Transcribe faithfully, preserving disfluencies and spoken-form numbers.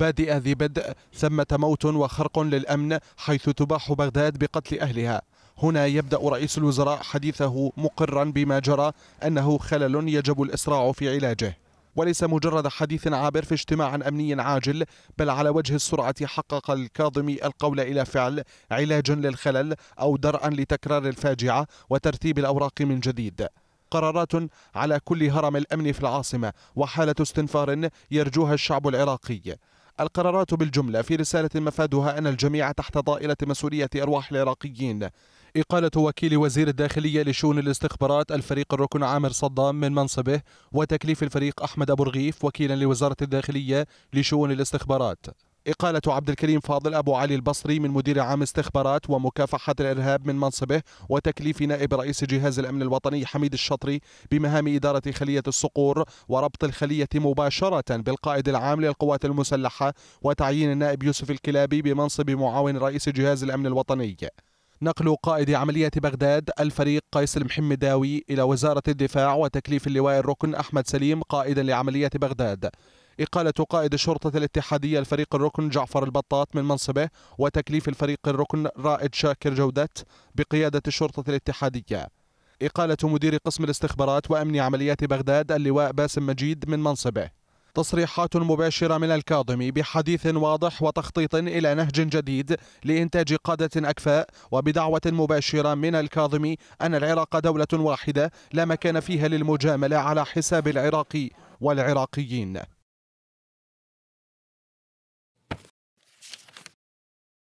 بادئ ذي بدء، ثمة موت وخرق للأمن حيث تباح بغداد بقتل أهلها. هنا يبدأ رئيس الوزراء حديثه مقرا بما جرى أنه خلل يجب الإسراع في علاجه، وليس مجرد حديث عابر في اجتماع أمني عاجل، بل على وجه السرعة حقق الكاظمي القول إلى فعل علاج للخلل أو درءا لتكرار الفاجعة وترتيب الأوراق من جديد. قرارات على كل هرم الأمن في العاصمة وحالة استنفار يرجوها الشعب العراقي. القرارات بالجملة في رسالة مفادها أن الجميع تحت ضائرة مسؤولية أرواح العراقيين. إقالة وكيل وزير الداخلية لشؤون الاستخبارات الفريق الركن عامر صدام من منصبه، وتكليف الفريق أحمد أبو رغيف وكيلا لوزارة الداخلية لشؤون الاستخبارات. إقالة عبد الكريم فاضل أبو علي البصري من مدير عام استخبارات ومكافحة الإرهاب من منصبه، وتكليف نائب رئيس جهاز الأمن الوطني حميد الشطري بمهام إدارة خلية الصقور وربط الخلية مباشرة بالقائد العام للقوات المسلحة، وتعيين النائب يوسف الكلابي بمنصب معاون رئيس جهاز الأمن الوطني. نقل قائد عملية بغداد الفريق قيس المحمداوي إلى وزارة الدفاع، وتكليف اللواء الركن أحمد سليم قائدا لعملية بغداد. إقالة قائد الشرطة الاتحادية الفريق الركن جعفر البطاط من منصبه، وتكليف الفريق الركن رائد شاكر جودت بقيادة الشرطة الاتحادية. إقالة مدير قسم الاستخبارات وأمن عمليات بغداد اللواء باسم مجيد من منصبه. تصريحات مباشرة من الكاظمي بحديث واضح وتخطيط إلى نهج جديد لإنتاج قادة أكفاء، وبدعوة مباشرة من الكاظمي أن العراق دولة واحدة لا مكان فيها للمجاملة على حساب العراق والعراقيين.